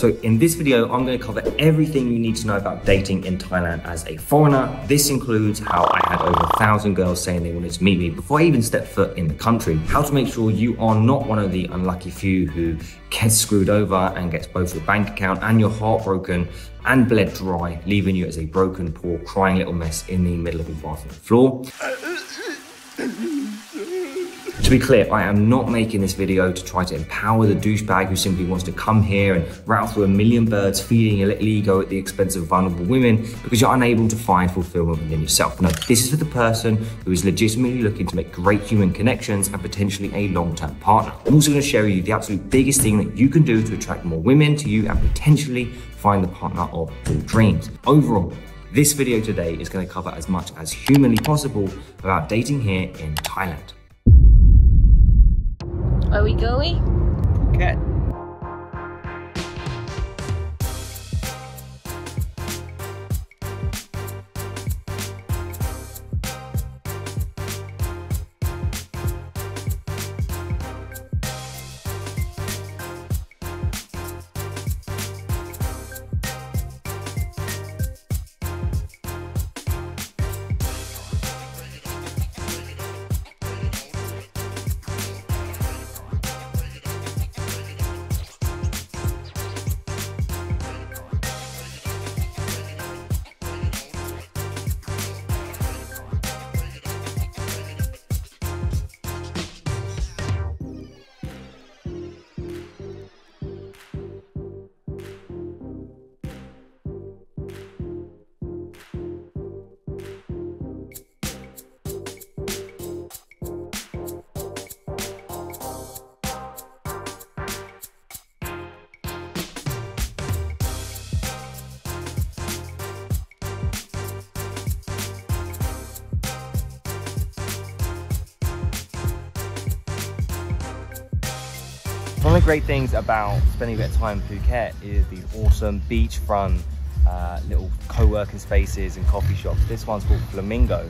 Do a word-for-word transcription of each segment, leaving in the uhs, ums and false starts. So in this video, I'm going to cover everything you need to know about dating in Thailand as a foreigner. This includes how I had over a thousand girls saying they wanted to meet me before I even stepped foot in the country, how to make sure you are not one of the unlucky few who gets screwed over and gets both your bank account and your heart broken and bled dry, leaving you as a broken, poor, crying little mess in the middle of the bathroom floor. To be clear, I am not making this video to try to empower the douchebag who simply wants to come here and rattle through a million birds feeding a little ego at the expense of vulnerable women because you're unable to find fulfillment within yourself. No, this is for the person who is legitimately looking to make great human connections and potentially a long-term partner. I'm also going to share with you the absolute biggest thing that you can do to attract more women to you and potentially find the partner of your dreams. Overall, this video today is going to cover as much as humanly possible about dating here in Thailand. Are we going? Okay. One of the great things about spending a bit of time in Phuket is these awesome beachfront uh, little co-working spaces and coffee shops. This one's called Flamingo,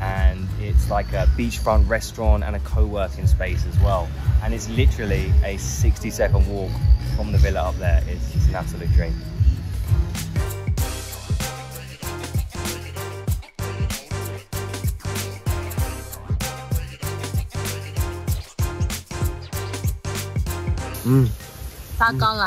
and it's like a beachfront restaurant and a co-working space as well. And it's literally a sixty second walk from the villa up there. It's, it's an absolute dream. Mm. Mm. Mm.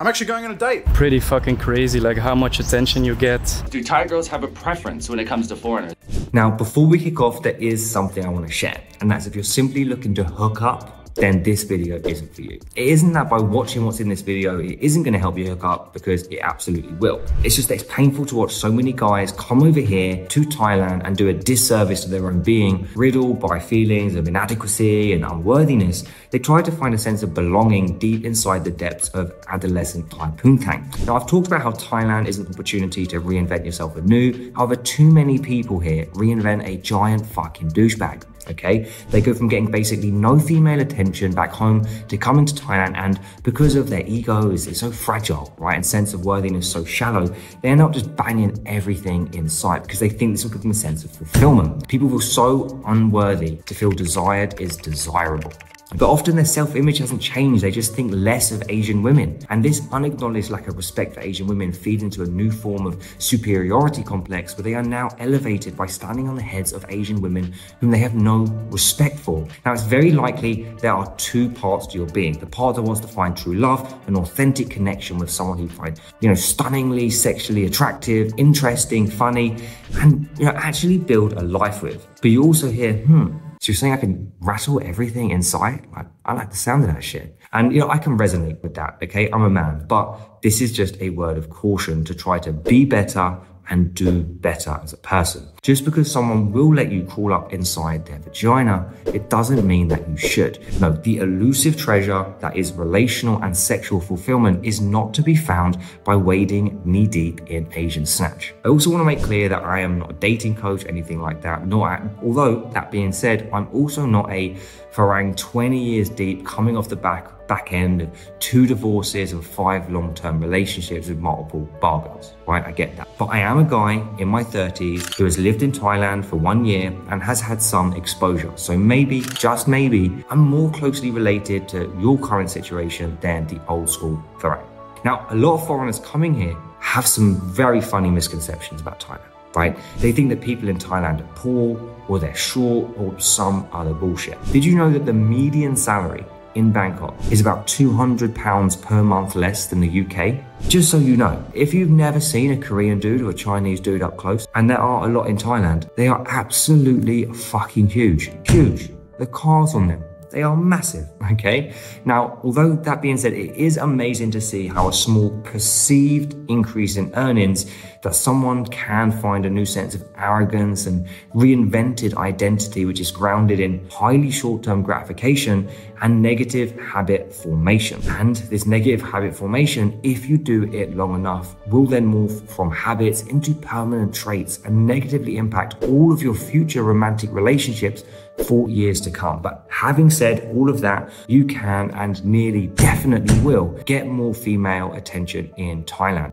I'm actually going on a date. Pretty fucking crazy, like how much attention you get. Do Thai girls have a preference when it comes to foreigners? Now, before we kick off, there is something I want to share, and that's if you're simply looking to hook up, then this video isn't for you. It isn't that by watching what's in this video, it isn't gonna help you hook up, because it absolutely will. It's just that it's painful to watch so many guys come over here to Thailand and do a disservice to their own being, riddled by feelings of inadequacy and unworthiness. They try to find a sense of belonging deep inside the depths of adolescent Thai poontang. Now, I've talked about how Thailand is an opportunity to reinvent yourself anew. However, too many people here reinvent a giant fucking douchebag. Okay, they go from getting basically no female attention back home to coming to Thailand, and because of their ego is so fragile, right, and sense of worthiness so shallow, they end up just banging everything in sight because they think this will give them a sense of fulfillment. People feel so unworthy to feel desired is desirable. But often their self-image hasn't changed, they just think less of Asian women. And this unacknowledged lack of respect for Asian women feeds into a new form of superiority complex where they are now elevated by standing on the heads of Asian women whom they have no respect for. Now, it's very likely there are two parts to your being. The part that wants to find true love, an authentic connection with someone who finds, you know, stunningly sexually attractive, interesting, funny, and, you know, actually build a life with. But you also hear, hmm, so you're saying I can rattle everything inside? I, I like the sound of that shit. And, you know, I can resonate with that, okay? I'm a man, but this is just a word of caution to try to be better and do better as a person. Just because someone will let you crawl up inside their vagina, it doesn't mean that you should. No, the elusive treasure that is relational and sexual fulfillment is not to be found by wading knee deep in Asian snatch. I also want to make clear that I am not a dating coach, anything like that. Nor am, although that being said, I'm also not a farang twenty years deep coming off the back back end of two divorces and five long-term relationships with multiple bar girls, right? I get that. But I am a guy in my thirties who has lived in Thailand for one year and has had some exposure. So maybe, just maybe, I'm more closely related to your current situation than the old school variety. Now, a lot of foreigners coming here have some very funny misconceptions about Thailand, right? They think that people in Thailand are poor or they're short or some other bullshit. Did you know that the median salary in Bangkok is about two hundred pounds per month less than the U K? Just so you know, if you've never seen a Korean dude or a Chinese dude up close, and there are a lot in Thailand, they are absolutely fucking huge. Huge. The cars on them, they are massive, okay? Now, although that being said, it is amazing to see how a small perceived increase in earnings that someone can find a new sense of arrogance and reinvented identity, which is grounded in highly short-term gratification and negative habit formation. And this negative habit formation, if you do it long enough, will then morph from habits into permanent traits and negatively impact all of your future romantic relationships for years to come. But having said all of that, you can and nearly definitely will get more female attention in Thailand.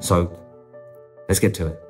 So let's get to it.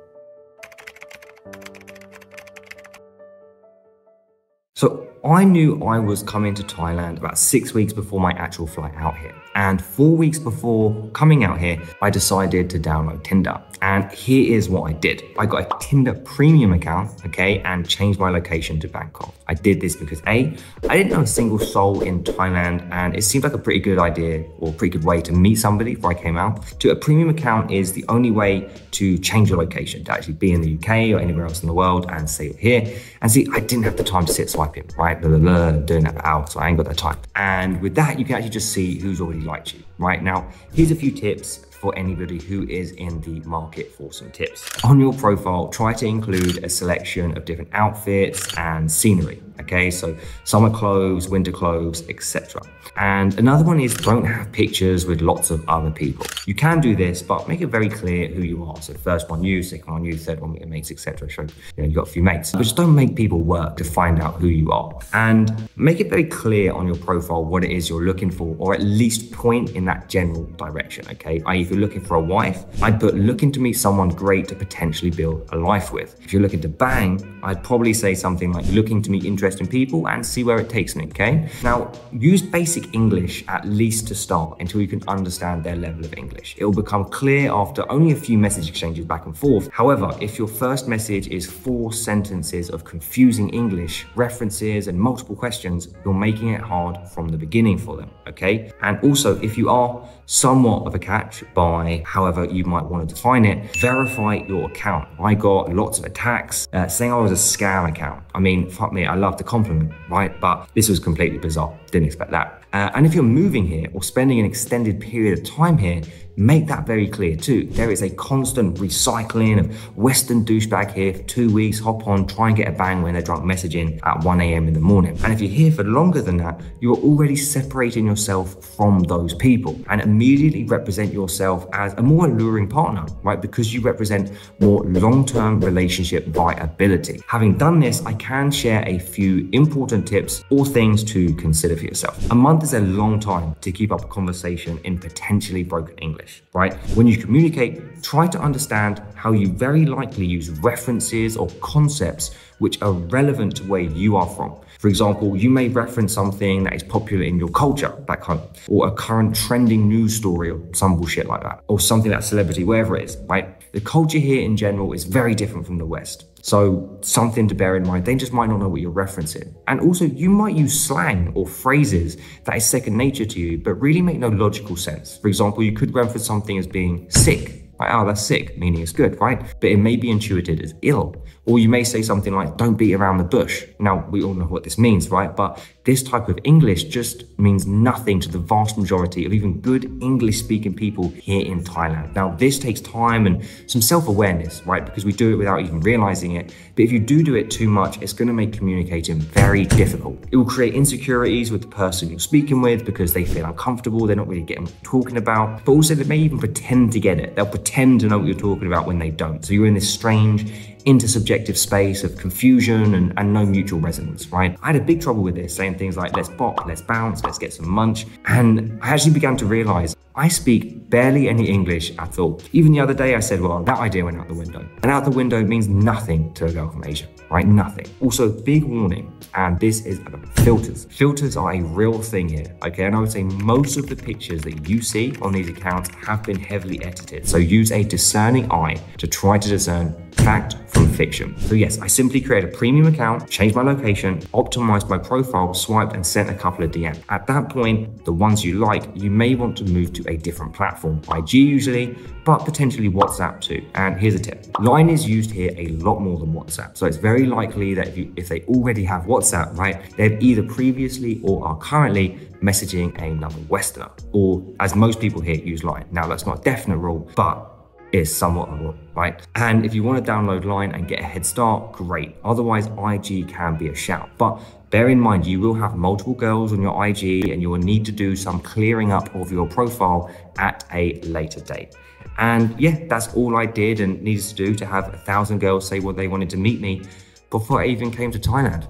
So I knew I was coming to Thailand about six weeks before my actual flight out here. And four weeks before coming out here, I decided to download Tinder. And here is what I did. I got a Tinder premium account, okay, and changed my location to Bangkok. I did this because A, I didn't know a single soul in Thailand, and it seemed like a pretty good idea or pretty good way to meet somebody before I came out. Two, a premium account is the only way to change your location, to actually be in the U K or anywhere else in the world and say you're here. And see, I didn't have the time to sit swiping, right? Blah, blah, blah, doing that out, so I ain't got that time. And with that, you can actually just see who's already liked you, right? Now, here's a few tips for anybody who is in the market for some tips. On your profile, try to include a selection of different outfits and scenery, okay? So summer clothes, winter clothes, et cetera. And another one is don't have pictures with lots of other people. You can do this, but make it very clear who you are. So first one you, second one you, third one with your mates, et cetera. So, you know, you've got a few mates. But just don't make people work to find out who you are. And make it very clear on your profile what it is you're looking for, or at least point in that general direction, okay? I If you're looking for a wife, I'd put looking to meet someone great to potentially build a life with. If you're looking to bang, I'd probably say something like looking to meet interesting people and see where it takes me, okay? Now, use basic English at least to start until you can understand their level of English. It will become clear after only a few message exchanges back and forth. However, if your first message is four sentences of confusing English, references and multiple questions, you're making it hard from the beginning for them, okay? And also, if you are somewhat of a catch, by however you might want to define it, verify your account. I got lots of attacks uh, saying I was a scam account. I mean, fuck me, I love the compliment, right? But this was completely bizarre, didn't expect that. Uh, and if you're moving here or spending an extended period of time here, make that very clear too. There is a constant recycling of Western douchebag here for two weeks, hop on, try and get a bang when they're drunk messaging at one A M in the morning. And if you're here for longer than that, you're already separating yourself from those people and immediately represent yourself as a more alluring partner, right? Because you represent more long-term relationship viability. Having done this, I can share a few important tips or things to consider for yourself. A month is a long time to keep up a conversation in potentially broken English. Right? When you communicate, try to understand how you very likely use references or concepts which are relevant to where you are from. For example, you may reference something that is popular in your culture back home, or a current trending news story or some bullshit like that, or something that's celebrity, wherever it is, right? The culture here in general is very different from the West. So something to bear in mind, they just might not know what you're referencing. And also you might use slang or phrases that is second nature to you, but really make no logical sense. For example, you could reference something as being sick. Like, oh, that's sick, meaning it's good, right? But it may be intuited as ill. Or you may say something like, don't beat around the bush. Now, we all know what this means, right? But this type of English just means nothing to the vast majority of even good English-speaking people here in Thailand. Now, this takes time and some self-awareness, right? Because we do it without even realizing it. But if you do do it too much, it's going to make communicating very difficult. It will create insecurities with the person you're speaking with because they feel uncomfortable, they're not really getting what you're talking about. But also, they may even pretend to get it. They'll pretend to know what you're talking about when they don't. So you're in this strange, intersubjective space of confusion and, and no mutual resonance, right? I had a big trouble with this, saying things like, let's bop, let's bounce, let's get some munch. And I actually began to realize I speak barely any English at all. Even the other day I said, well, that idea went out the window. And out the window means nothing to a girl from Asia, right? Nothing. Also, big warning, and this is about filters. Filters are a real thing here, okay? And I would say most of the pictures that you see on these accounts have been heavily edited. So use a discerning eye to try to discern fact from fiction. So yes, I simply created a premium account, changed my location, optimized my profile, swiped and sent a couple of D Ms. At that point, the ones you like, you may want to move to a different platform, I G usually, but potentially WhatsApp too. And here's a tip. Line is used here a lot more than WhatsApp. So it's very likely that if, you, if they already have WhatsApp, right, they've either previously or are currently messaging another Westerner, or as most people here use Line. Now that's not a definite rule, but is somewhat of a rule, right? And if you want to download Line and get a head start, great. Otherwise, I G can be a shout. But bear in mind, you will have multiple girls on your I G and you will need to do some clearing up of your profile at a later date. And yeah, that's all I did and needed to do to have a thousand girls say what they wanted to meet me before I even came to Thailand.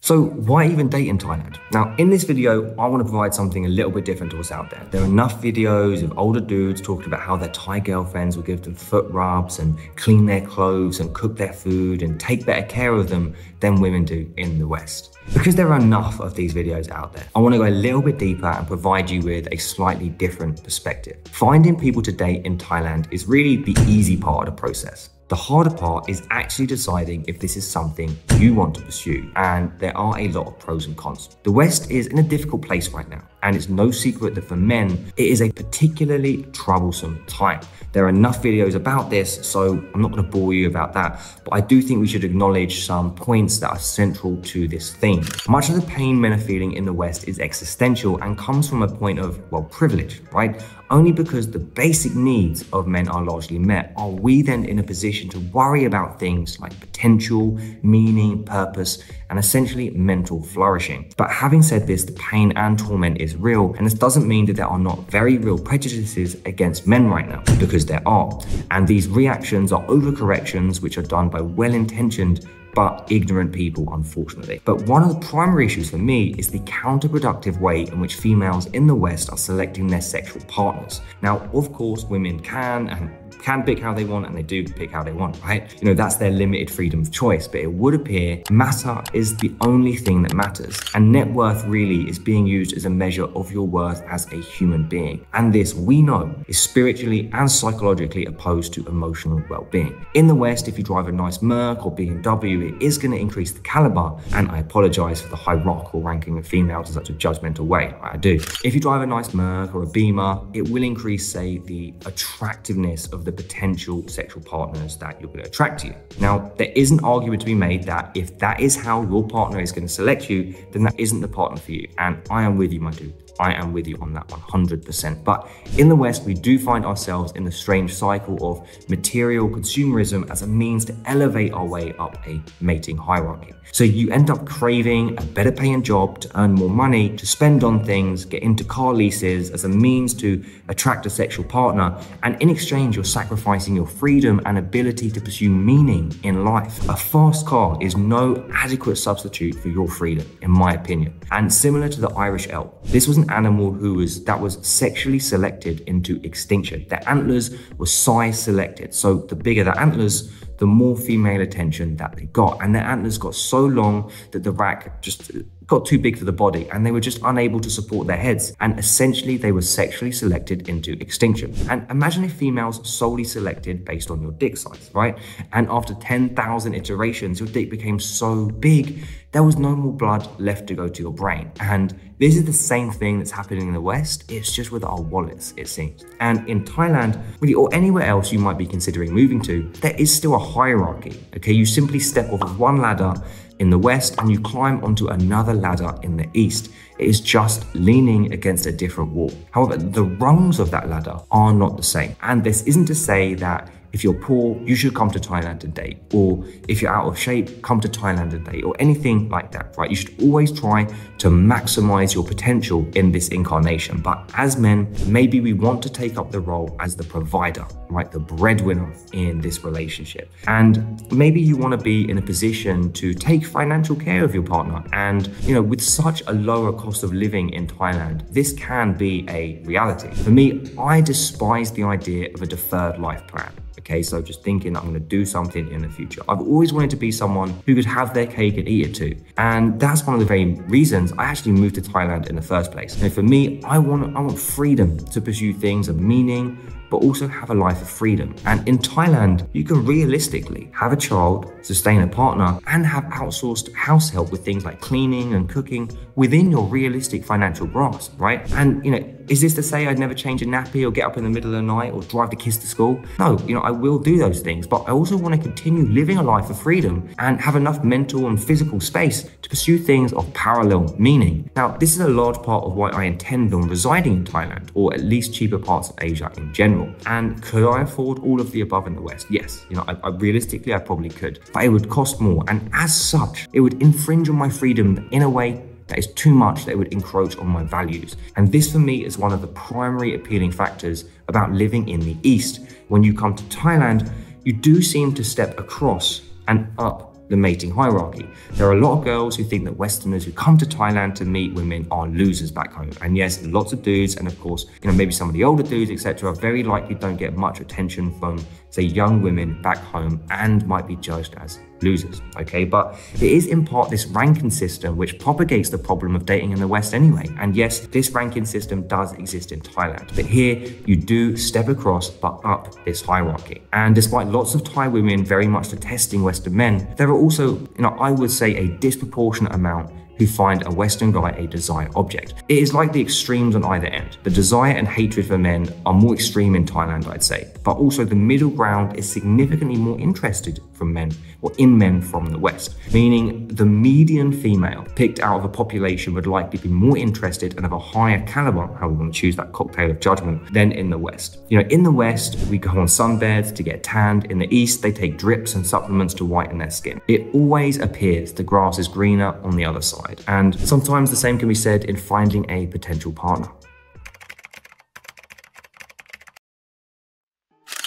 So why even date in Thailand? Now, in this video, I want to provide something a little bit different to what's out there. There are enough videos of older dudes talking about how their Thai girlfriends will give them foot rubs and clean their clothes and cook their food and take better care of them than women do in the West. Because there are enough of these videos out there, I want to go a little bit deeper and provide you with a slightly different perspective. Finding people to date in Thailand is really the easy part of the process. The harder part is actually deciding if this is something you want to pursue, and there are a lot of pros and cons. The West is in a difficult place right now, and it's no secret that for men, it is a particularly troublesome time. There are enough videos about this, so I'm not going to bore you about that, but I do think we should acknowledge some points that are central to this theme. Much of the pain men are feeling in the West is existential and comes from a point of, well, privilege, right? Only because the basic needs of men are largely met, are we then in a position to worry about things like potential, meaning, purpose, and essentially mental flourishing. But having said this, the pain and torment is real, and this doesn't mean that there are not very real prejudices against men right now, because there are. And these reactions are overcorrections which are done by well-intentioned but ignorant people, unfortunately. But one of the primary issues for me is the counterproductive way in which females in the West are selecting their sexual partners. Now, of course, women can and can pick how they want, and they do pick how they want, right? You know, that's their limited freedom of choice, but it would appear matter is the only thing that matters. And net worth really is being used as a measure of your worth as a human being. And this, we know, is spiritually and psychologically opposed to emotional well-being. In the West, if you drive a nice Merc or B M W, it is going to increase the caliber, and I apologize for the hierarchical ranking of females in such a judgmental way. I do. If you drive a nice Merc or a Beamer, it will increase, say, the attractiveness of the potential sexual partners that you're going to attract to you. Now, there is an argument to be made that if that is how your partner is going to select you, then that isn't the partner for you. And I am with you, my dude. I am with you on that one hundred percent. But in the West, we do find ourselves in the strange cycle of material consumerism as a means to elevate our way up a mating hierarchy. So you end up craving a better paying job to earn more money, to spend on things, get into car leases as a means to attract a sexual partner. And in exchange, you're sacrificing your freedom and ability to pursue meaning in life. A fast car is no adequate substitute for your freedom, in my opinion. And similar to the Irish elk, this was an animal who was that was sexually selected into extinction. Their antlers were size selected, so the bigger the antlers, the more female attention that they got. And their antlers got so long that the rack just got too big for the body, and they were just unable to support their heads. And essentially, they were sexually selected into extinction. And imagine if females solely selected based on your dick size, right? And after ten thousand iterations, your dick became so big, there was no more blood left to go to your brain. And this is the same thing that's happening in the West. It's just with our wallets, it seems. And in Thailand, really, or anywhere else you might be considering moving to, there is still a hierarchy, okay? You simply step off of one ladder in the West and you climb onto another ladder in the East. It's just leaning against a different wall. However, the rungs of that ladder are not the same. And this isn't to say that if you're poor, you should come to Thailand and date, or if you're out of shape, come to Thailand and date, or anything like that, right? You should always try to maximize your potential in this incarnation. But as men, maybe we want to take up the role as the provider, right? The breadwinner in this relationship. And maybe you want to be in a position to take financial care of your partner. And, you know, with such a lower cost of living in Thailand, this can be a reality. For me, I despise the idea of a deferred life plan. Okay, so just thinking I'm going to do something in the future. I've always wanted to be someone who could have their cake and eat it too. And that's one of the very reasons I actually moved to Thailand in the first place. And for me, I want, I want freedom to pursue things of meaning, but also have a life of freedom. And in Thailand, you can realistically have a child, sustain a partner, and have outsourced house help with things like cleaning and cooking within your realistic financial grasp, right? And, you know, is this to say I'd never change a nappy or get up in the middle of the night or drive the kids to school? No, you know, I will do those things, but I also want to continue living a life of freedom and have enough mental and physical space to pursue things of parallel meaning. Now, this is a large part of why I intend on residing in Thailand, or at least cheaper parts of Asia in general. And could I afford all of the above in the West? Yes, you know, I, I realistically, I probably could, but it would cost more. And as such, it would infringe on my freedom in a way that is too much, that it would encroach on my values. And this for me is one of the primary appealing factors about living in the East. When you come to Thailand, you do seem to step across and up the mating hierarchy. There are a lot of girls who think that Westerners who come to Thailand to meet women are losers back home. And yes, lots of dudes, and of course, you know, maybe some of the older dudes, et cetera, very likely don't get much attention from, say, young women back home and might be judged as losers, okay? But it is in part this ranking system which propagates the problem of dating in the West anyway. And yes, this ranking system does exist in Thailand, but here you do step across but up this hierarchy. And despite lots of Thai women very much detesting Western men, there are also, you know, I would say a disproportionate amount who find a Western guy a desire object. It is like the extremes on either end. The desire and hatred for men are more extreme in Thailand, I'd say, but also the middle ground is significantly more interested from men, or in men from the West, meaning the median female picked out of a population would likely be more interested and of a higher caliber, how we want to choose that cocktail of judgment, than in the West. You know, in the West, we go on sunbeds to get tanned. In the East, they take drips and supplements to whiten their skin. It always appears the grass is greener on the other side. And sometimes the same can be said in finding a potential partner.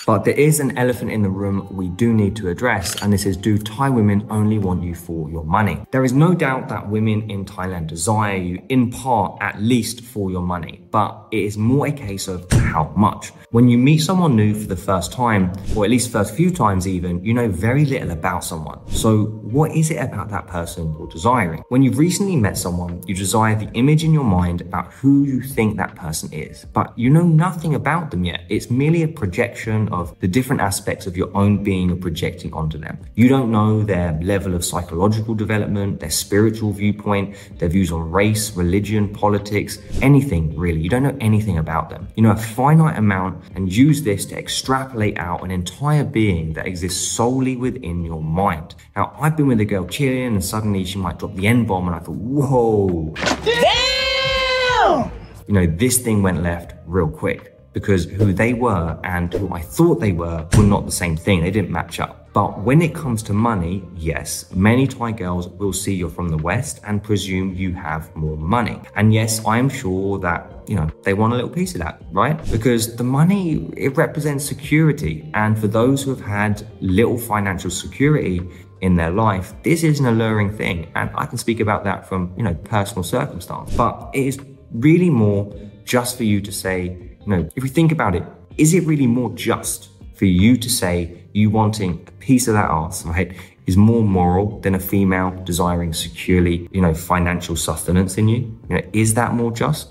But there is an elephant in the room we do need to address, and this is, do Thai women only want you for your money? There is no doubt that women in Thailand desire you, in part at least, for your money, but it is more a case of how much. When you meet someone new for the first time, or at least first few times even, you know very little about someone. So what is it about that person you're desiring? When you've recently met someone, you desire the image in your mind about who you think that person is, but you know nothing about them yet. It's merely a projection of Of the different aspects of your own being are projecting onto them. You don't know their level of psychological development, their spiritual viewpoint, their views on race, religion, politics, anything really. You don't know anything about them. You know a finite amount and use this to extrapolate out an entire being that exists solely within your mind. Now, I've been with a girl chilling and suddenly she might drop the N-bomb and I thought, whoa, damn! You know, this thing went left real quick, because who they were and who I thought they were were not the same thing. They didn't match up. But when it comes to money, yes, many Thai girls will see you're from the West and presume you have more money. And yes, I am sure that, you know, they want a little piece of that, right? Because the money, it represents security. And for those who have had little financial security in their life, this is an alluring thing. And I can speak about that from, you know, personal circumstance. But it is really more just for you to say, no, if we think about it, is it really more just for you to say you wanting a piece of that arse, right, is more moral than a female desiring securely, you know, financial sustenance in you? You know, is that more just?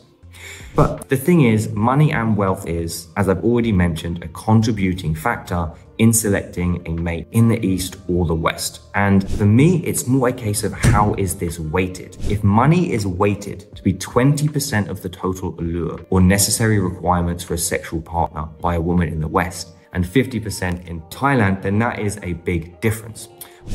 But the thing is, money and wealth is, as I've already mentioned, a contributing factor in selecting a mate in the East or the West. And for me, it's more a case of how is this weighted? If money is weighted to be twenty percent of the total allure or necessary requirements for a sexual partner by a woman in the West and fifty percent in Thailand, then that is a big difference.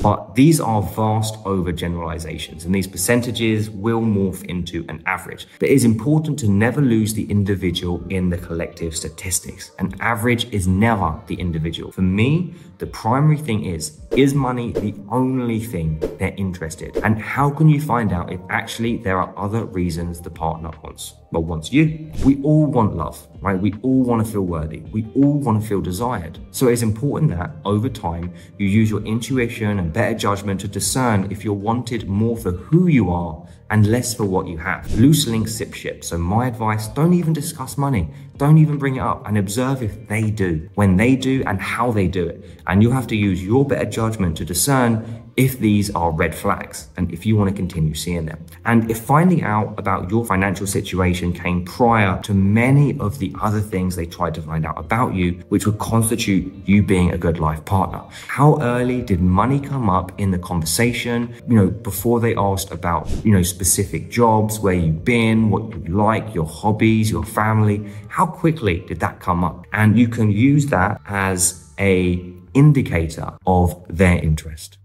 But these are vast overgeneralizations, and these percentages will morph into an average. But it is important to never lose the individual in the collective statistics. An average is never the individual. For me, the primary thing is, is money the only thing they're interested in? And how can you find out if actually there are other reasons the partner wants? Well, wants you. We all want love, right? We all want to feel worthy. We all want to feel desired. So it is important that over time, you use your intuition and better judgment to discern if you're wanted more for who you are and less for what you have. Loose links sip ship. So my advice, don't even discuss money. Don't even bring it up, and observe if they do, when they do, and how they do it. And you'll have to use your better judgment to discern if these are red flags and if you want to continue seeing them. And if finding out about your financial situation came prior to many of the other things they tried to find out about you, which would constitute you being a good life partner. How early did money come up in the conversation? You know, before they asked about, you know, specific jobs, where you've been, what you like, your hobbies, your family, how quickly did that come up? And you can use that as a indicator of their interest.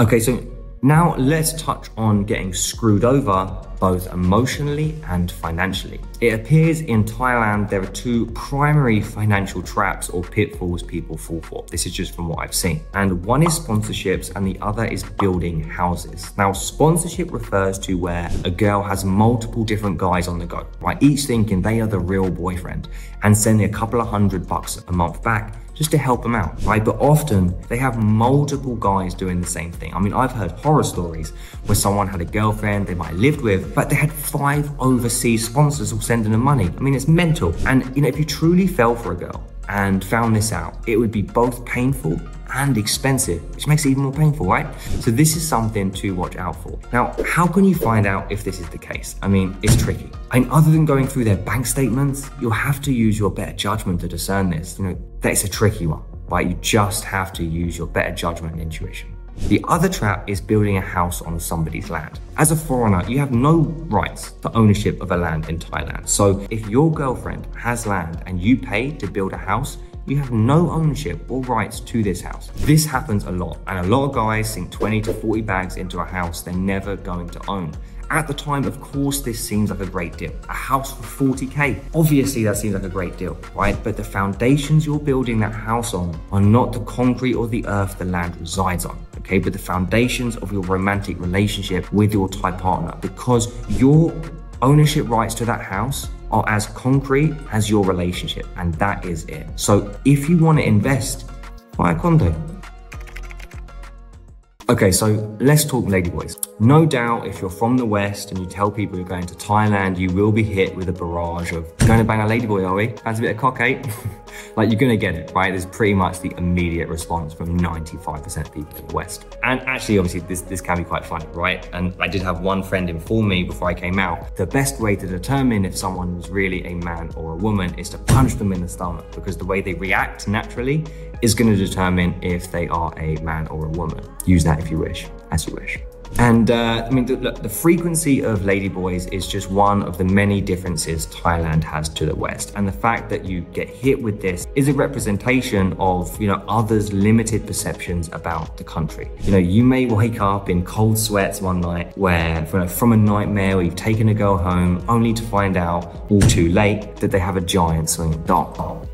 Okay, so now let's touch on getting screwed over both emotionally and financially. It appears in Thailand there are two primary financial traps or pitfalls people fall for. This is just from what I've seen. And one is sponsorships and the other is building houses. Now, sponsorship refers to where a girl has multiple different guys on the go, right? Each thinking they are the real boyfriend and sending a couple of hundred bucks a month back just to help them out, right? But often they have multiple guys doing the same thing. I mean, I've heard horror stories where someone had a girlfriend they might have lived with, but they had five overseas sponsors all sending them money. I mean, it's mental. And you know, if you truly fell for a girl and found this out, it would be both painful and expensive, which makes it even more painful, right? So this is something to watch out for. Now, how can you find out if this is the case? I mean, it's tricky. And other than going through their bank statements, you'll have to use your better judgment to discern this. You know, that's a tricky one, right? You just have to use your better judgment and intuition. The other trap is building a house on somebody's land. As a foreigner, you have no rights to ownership of a land in Thailand. So if your girlfriend has land and you pay to build a house, you have no ownership or rights to this house. This happens a lot, and a lot of guys sink twenty to forty bags into a house they're never going to own. At the time, of course, this seems like a great deal. A house for forty K, obviously that seems like a great deal, right? But the foundations you're building that house on are not the concrete or the earth the land resides on, okay? But the foundations of your romantic relationship with your Thai partner, because your ownership rights to that house are as concrete as your relationship, and that is it. So if you want to invest, buy a condo. Okay, so let's talk ladyboys. No doubt if you're from the West and you tell people you're going to Thailand, you will be hit with a barrage of, going to bang a ladyboy, are we? That's a bit of cock, eh? Like, you're gonna get it, right? There's pretty much the immediate response from ninety-five percent of people in the West. And actually, obviously, this, this can be quite funny, right? And I did have one friend inform me before I came out, the best way to determine if someone was really a man or a woman is to punch them in the stomach, because the way they react naturally is gonna determine if they are a man or a woman. Use that if you wish, as you wish. And uh, I mean, the, the frequency of ladyboys is just one of the many differences Thailand has to the West. And the fact that you get hit with this is a representation of, you know, others' limited perceptions about the country. You know, you may wake up in cold sweats one night where, you know, from a nightmare where you've taken a girl home, only to find out all too late that they have a giant swinging dong.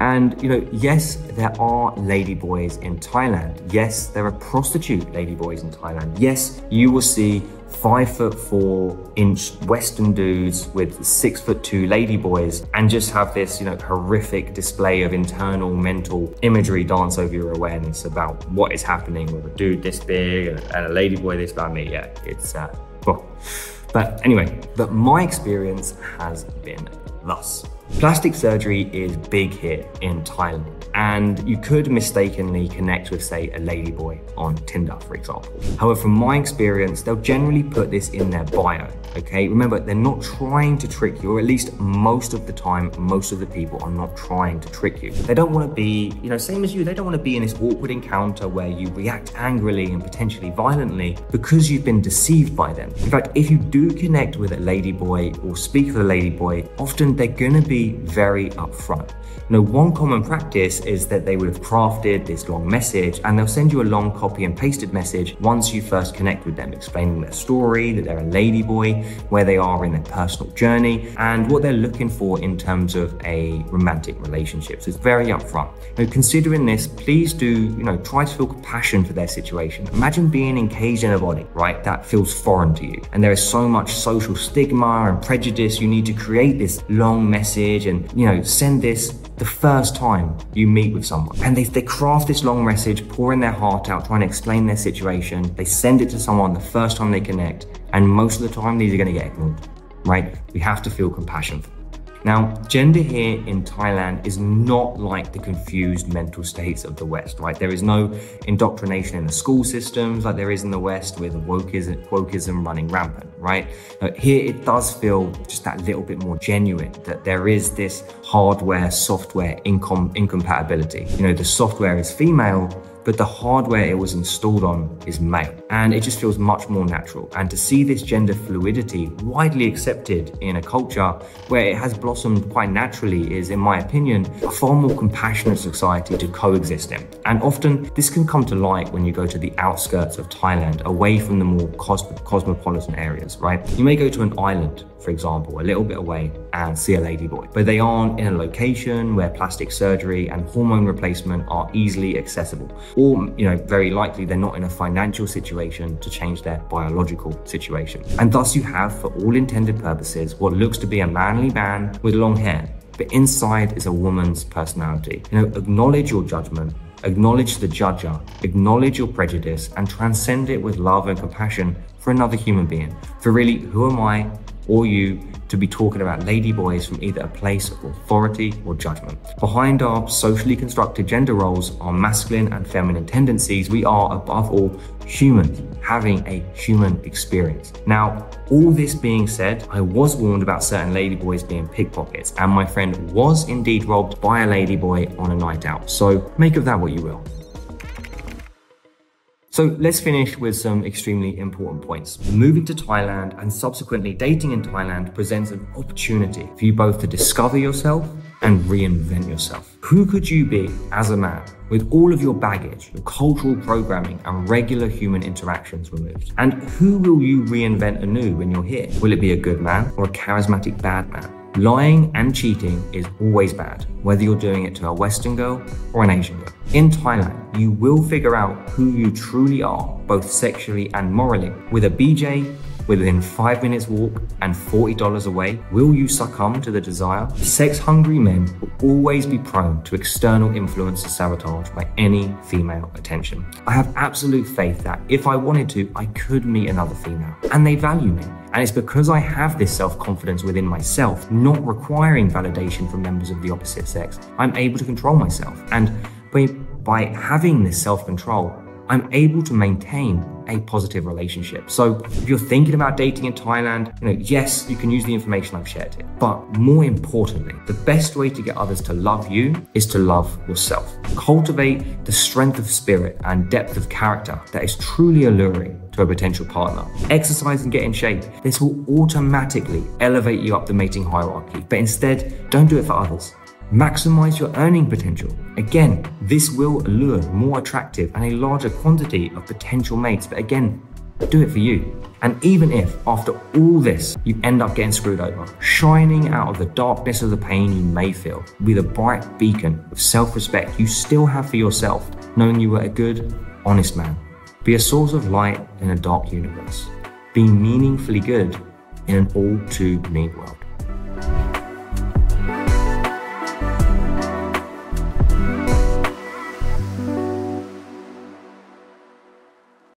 And, you know, yes, there are ladyboys in Thailand. Yes, there are prostitute ladyboys in Thailand. Yes, you will see five foot four inch Western dudes with six foot two ladyboys and just have this, you know, horrific display of internal mental imagery dance over your awareness about what is happening with a dude this big and a ladyboy this bad. Yeah, it's, uh, well. But anyway, but my experience has been thus. Plastic surgery is big here in Thailand, and you could mistakenly connect with, say, a ladyboy on Tinder, for example. However, from my experience, they'll generally put this in their bio, okay? Remember, they're not trying to trick you, or at least most of the time, most of the people are not trying to trick you. They don't want to be, you know, same as you, they don't want to be in this awkward encounter where you react angrily and potentially violently because you've been deceived by them. In fact, if you do connect with a ladyboy or speak with a ladyboy, often they're going to be very upfront. Now, one common practice is that they would have crafted this long message, and they'll send you a long copy and pasted message once you first connect with them, explaining their story, that they're a ladyboy, where they are in their personal journey, and what they're looking for in terms of a romantic relationship. So it's very upfront. Now, considering this, please do, you know, try to feel compassion for their situation. Imagine being encaged in a body, right? That feels foreign to you. And there is so much social stigma and prejudice. You need to create this long message and, you know, send this the first time you meet with someone. And they, they craft this long message, pouring their heart out, trying to explain their situation. They send it to someone the first time they connect. And most of the time, these are going to get ignored, right? We have to feel compassion for them. Now, gender here in Thailand is not like the confused mental states of the West, right? There is no indoctrination in the school systems like there is in the West with wokeism, wokeism running rampant, right? But here it does feel just that little bit more genuine, that there is this hardware, software incom incompatibility. You know, the software is female, but the hardware it was installed on is male. And it just feels much more natural. And to see this gender fluidity widely accepted in a culture where it has blossomed quite naturally is, in my opinion, a far more compassionate society to coexist in. And often this can come to light when you go to the outskirts of Thailand, away from the more cosmo cosmopolitan areas, right? You may go to an island, for example, a little bit away and see a ladyboy, but they aren't in a location where plastic surgery and hormone replacement are easily accessible. Or, you know, very likely they're not in a financial situation to change their biological situation. And thus you have, for all intended purposes, what looks to be a manly man with long hair, but inside is a woman's personality. You know, acknowledge your judgment, acknowledge the judger, acknowledge your prejudice, and transcend it with love and compassion for another human being. For really, who am I or you to be talking about ladyboys from either a place of authority or judgment? Behind our socially constructed gender roles, our masculine and feminine tendencies, we are above all humans, having a human experience. Now, all this being said, I was warned about certain ladyboys being pickpockets, and my friend was indeed robbed by a ladyboy on a night out. So make of that what you will. So let's finish with some extremely important points. Moving to Thailand and subsequently dating in Thailand presents an opportunity for you both to discover yourself and reinvent yourself. Who could you be as a man with all of your baggage, your cultural programming and regular human interactions removed? And who will you reinvent anew when you're here? Will it be a good man or a charismatic bad man? Lying and cheating is always bad, whether you're doing it to a Western girl or an Asian girl. In Thailand, you will figure out who you truly are, both sexually and morally. With a B J, within five minutes walk and forty dollars away, will you succumb to the desire? Sex-hungry men will always be prone to external influence and sabotage by any female attention. I have absolute faith that if I wanted to, I could meet another female, and they value me. And it's because I have this self-confidence within myself, not requiring validation from members of the opposite sex, I'm able to control myself. And by, by having this self-control, I'm able to maintain a positive relationship. So if you're thinking about dating in Thailand, you know, yes, you can use the information I've shared here, but more importantly, the best way to get others to love you is to love yourself. Cultivate the strength of spirit and depth of character that is truly alluring to a potential partner. Exercise and get in shape. This will automatically elevate you up the mating hierarchy, but instead, don't do it for others. Maximize your earning potential. Again, this will allure more attractive and a larger quantity of potential mates, but again, do it for you. And even if after all this, you end up getting screwed over, shining out of the darkness of the pain you may feel with a bright beacon of self-respect you still have for yourself, knowing you were a good, honest man. Be a source of light in a dark universe. Be meaningfully good in an all too mean world.